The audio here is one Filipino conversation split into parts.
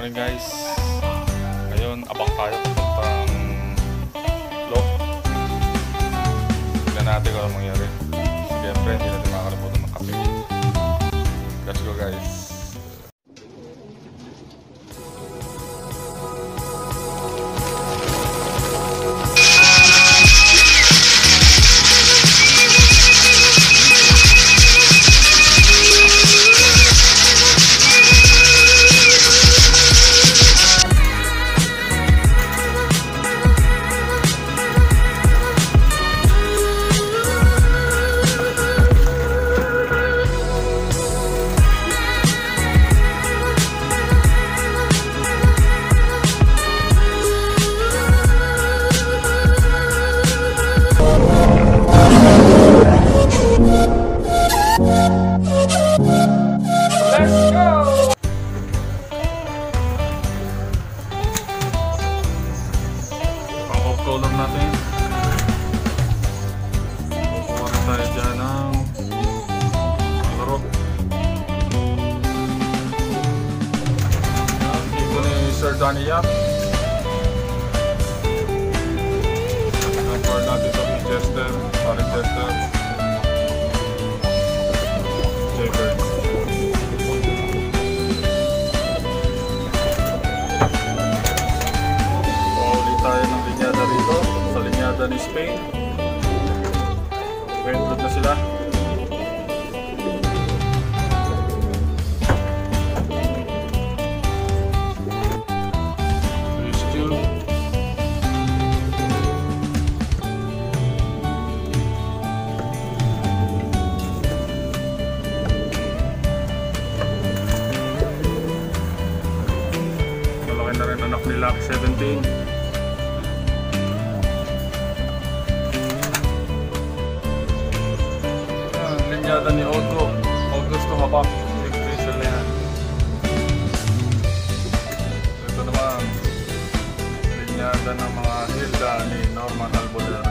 Morning guys. Ngayon abang tayo papuntang Lok. Tignan natin kung anong mangyari. Siyempre hindi natin makakalimutan ng kape. Let's go guys. Daniel. Number natin sa Winchester, Paris Chester, Jaybird. Pauli tayo ng linyada rito, sa linyada ni Spain. Wait, look na sila. Lock 17. Linyada ni Ogo. Augusto habang nag-pressure na yan. Ito naman, linyada ng mga Hilda ni Norman Albolera.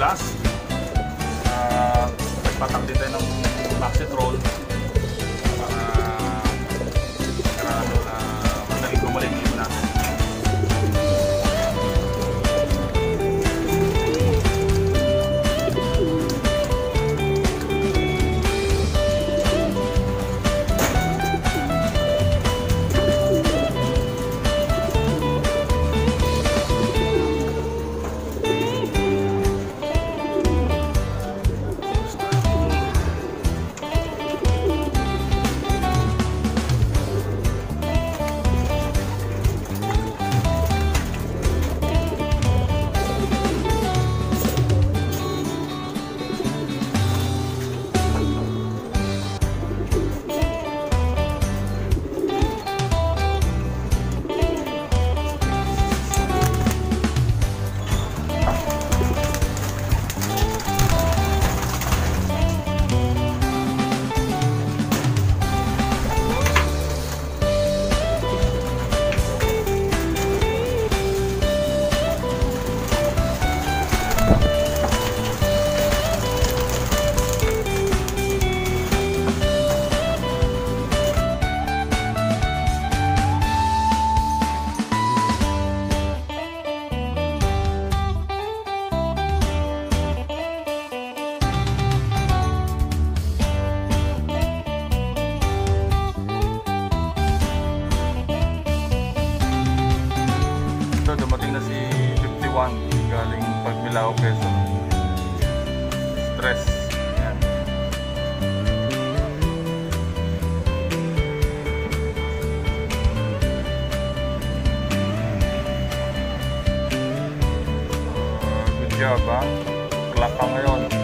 glass. Nagpatak din tayo ng basket roll para karado na madaling gumaling yung natin. Dumating na si 51 galing Pagbilao, Quezon. Stress. Ayan. Good job, ha? Klak ka ngayon.